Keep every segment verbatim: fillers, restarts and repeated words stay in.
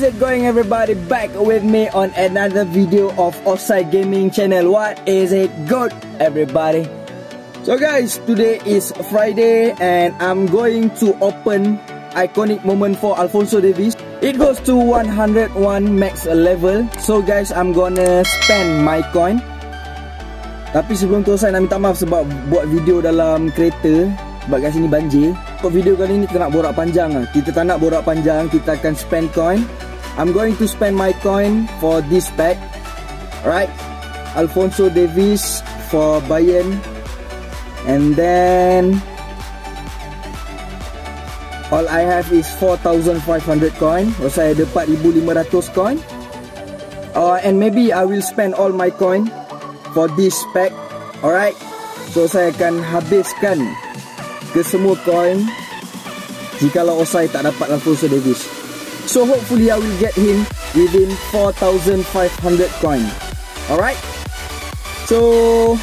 How's it going, everybody? Back with me on another video of Offside Gaming channel. What is it good, everybody? So guys, today is Friday and I'm going to open iconic moment for Alphonso Davies. It goes to one hundred one max level. So guys, I'm gonna spend my coin. Tapi sebelum tu saya nak minta maaf sebab buat video dalam kereta. Sebab kat sini banjir. Untuk video kali ni kita nak borak panjang lah. Kita tak nak borak panjang, kita akan spend coin. I'm going to spend my coin for this pack. Alright, Alphonso Davies for Bayern. And then all I have is four thousand five hundred coin. Or saya ada empat ribu lima ratus coin. uh, And maybe I will spend all my coin for this pack. Alright, so saya akan habiskan kesemua coin jikalau Osai tak dapat Alphonso Davies. So hopefully I will get him within four thousand five hundred coin. Alright, so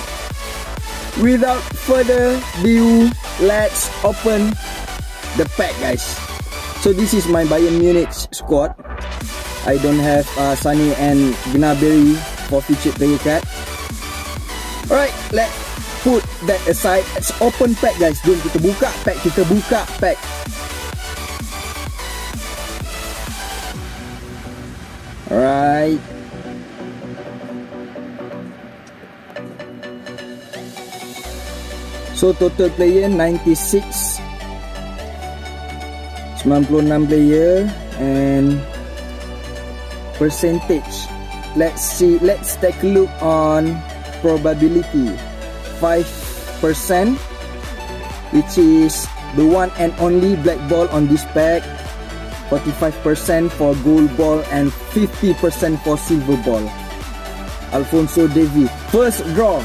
without further ado, let's open the pack, guys. So this is my Bayern Munich squad. I don't have uh, Sunny and Gnabry for featured player card. Alright, let's put that aside. Let's open pack, guys. Jom kita buka pack, kita buka pack. Alright. So total player ninety-six, ninety-six player and percentage. Let's see. Let's take a look on probability. Five percent, which is the one and only black ball on this pack. Forty-five percent for gold ball and fifty percent for silver ball. Alphonso Davies, first draw.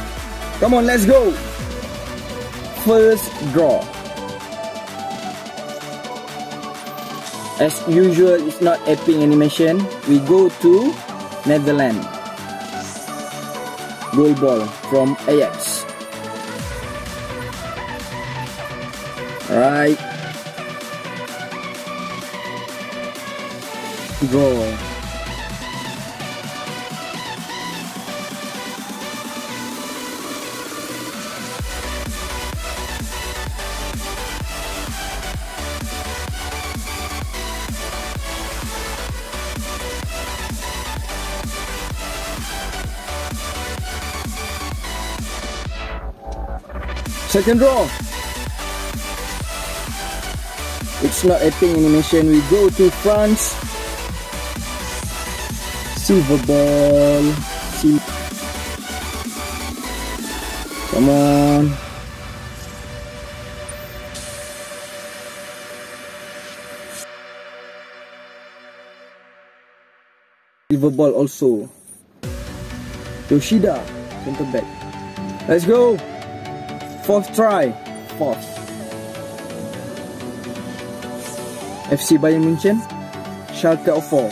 Come on, let's go. First draw. As usual, it's not epic animation. We go to Netherlands. Gold ball from Ajax. Right. Draw. Second draw. It's not acting animation. We go to France. Silver ball. Sil Come on. Silver ball also. Yoshida, center back. Let's go. Fourth try. Fourth. F C Bayern Munich, Schalke oh four,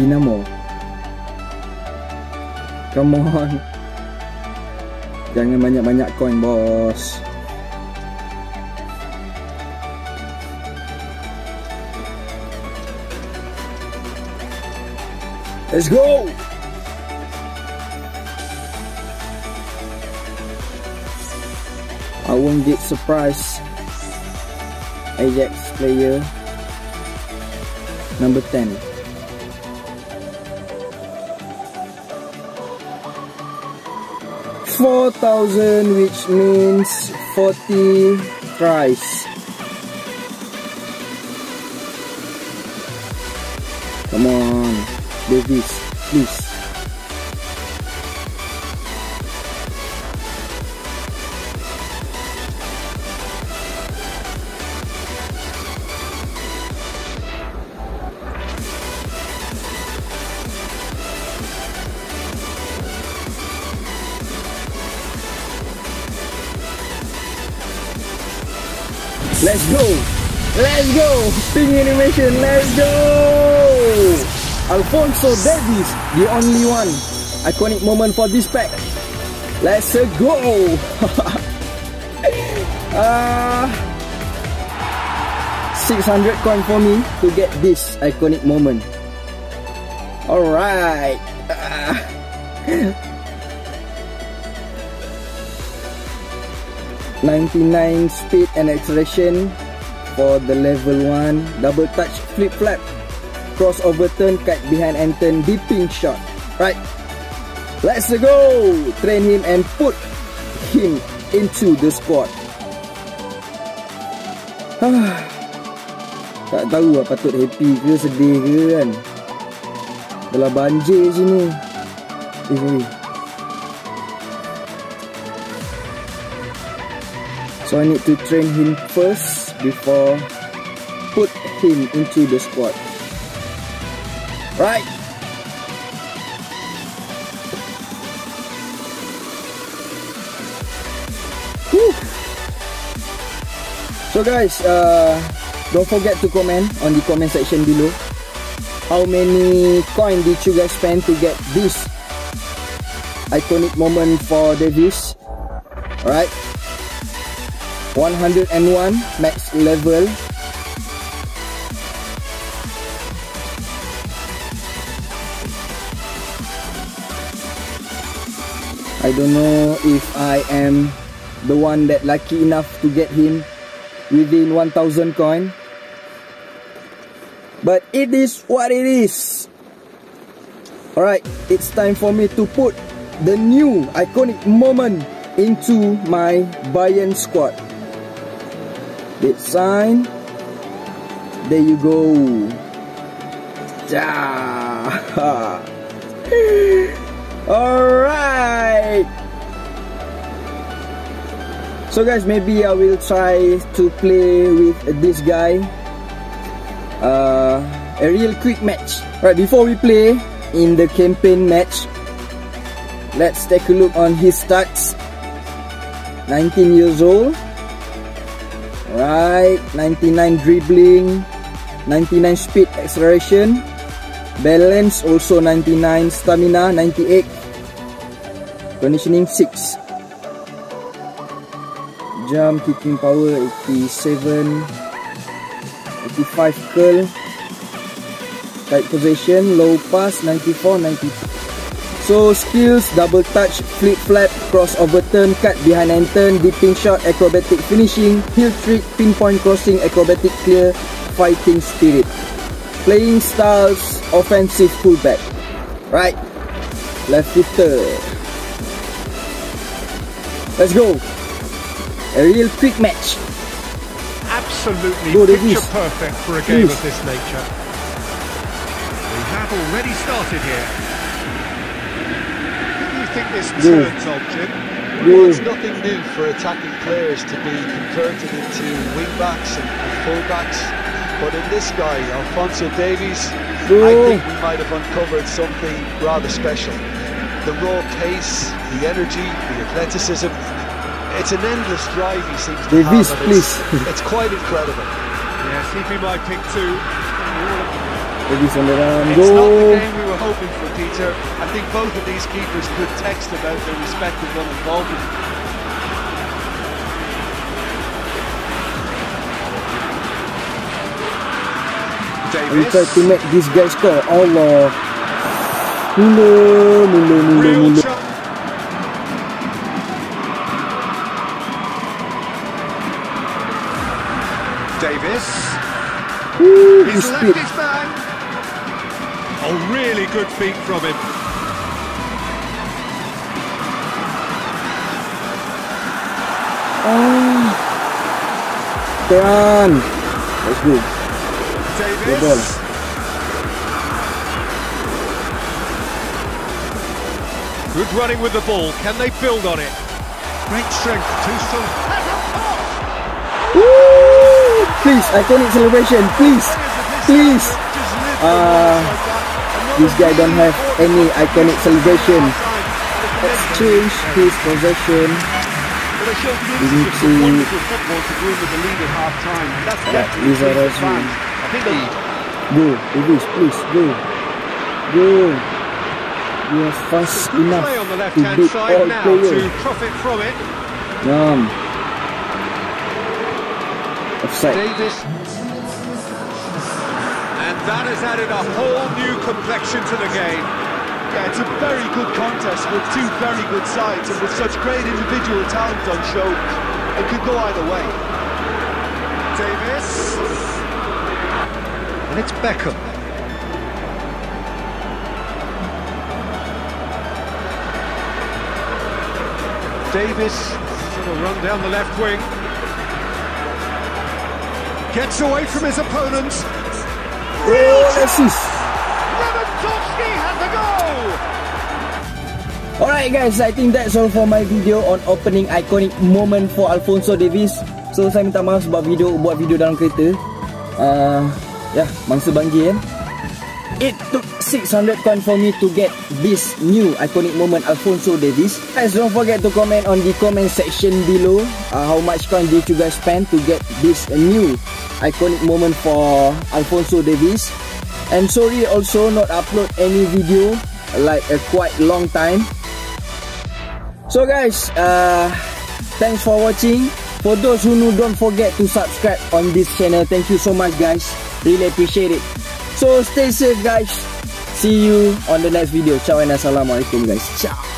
Dinamo. Come on. Jangan banyak-banyak coin, boss. Let's go. I won't get surprised. Ajax player number ten. four thousand, which means forty tries. Come on, Davies, please. Let's go! Let's go! Ping animation, let's go! Alphonso Davies, the only one. Iconic moment for this pack. Let's go! uh, six hundred coin for me to get this iconic moment. Alright. ninety-nine speed and acceleration for the level one. Double touch, flip flap, cross over turn, cut behind and turn, dipping shot. Right, let's go. Train him and put him into the squad. Tak tahu lah patut happy ke sedih ke kan. Telah banjir sini. Eh. So I need to train him first before put him into the squad. Right. Woo. So guys, uh, don't forget to comment on the comment section below. How many coin did you guys spend to get this iconic moment for Davies? Alright, one hundred and one max level. I don't know if I am the one that lucky enough to get him within one thousand coin. But it is what it is. Alright, it's time for me to put the new iconic moment into my Bayern squad. Date sign. There you go. Ja. Alright. So guys, maybe I will try to play with this guy. Uh, a real quick match. Right, before we play in the campaign match, let's take a look on his stats. nineteen years old. Right, ninety-nine dribbling, ninety-nine speed acceleration, balance also ninety-nine, stamina ninety-eight, conditioning six, jump kicking power eighty-seven, eighty-five curl, tight possession, low pass ninety-four, ninety-two. So skills, double touch, flip flap, cross over turn, cut behind and turn, dipping shot, acrobatic finishing, heel trick, pinpoint crossing, acrobatic clear, fighting spirit. Playing styles, offensive fullback. Right, left footer. Let's go. A real quick match. Absolutely oh, picture perfect for a game Please. of this nature. We have already started here. You think this turns on, Jim? Well, it's nothing new for attacking players to be converted into wing-backs and full-backs. But in this guy, Alphonso Davies, oh. I think we might have uncovered something rather special. The raw pace, the energy, the athleticism. It's an endless drive he seems to Davies, have. Please. It's, it's quite incredible. Yes, he'd be my pick too. Davies on the round. It's Go. not the game we were hoping for, Peter. I think both of these keepers could text about their respective involvement. Davies. We try to make this guy score. Allah. Mula, mula, mula, mula. Davies. Ooh, he's his left his man. A really good feat from him. Oh, done. That's good. Davies. Good Good running with the ball. Can they build on it? Great strength. Too strong. Please, iconic celebration, please, please. Uh, this guy don't have any iconic celebration. Let's change his possession. Go, please, please, go. Go. You are fast enough to beat all players. Offside. Davies. That has added a whole new complexion to the game. Yeah, it's a very good contest with two very good sides and with such great individual talent on show. It could go either way. Davies. And it's Beckham. Davies, sort of run down the left wing. Gets away from his opponent. Real assist. Lewandowski had the goal. Alright guys, I think that's all for my video on opening iconic moment for Alphonso Davies. So saya minta maaf sebab video buat video dalam kereta. Uh, ya, yeah, mangsa banjir kan. It took six hundred coins for me to get this new iconic moment Alphonso Davies. Guys, don't forget to comment on the comment section below uh, how much coin did you guys spend to get this new iconic moment for Alphonso Davies. And sorry also not upload any video like a quite long time. So guys, uh, thanks for watching. For those who know, don't forget to subscribe on this channel. Thank you so much guys, really appreciate it. So stay safe guys. See you on the next video. Ciao and assalamualaikum guys. Ciao.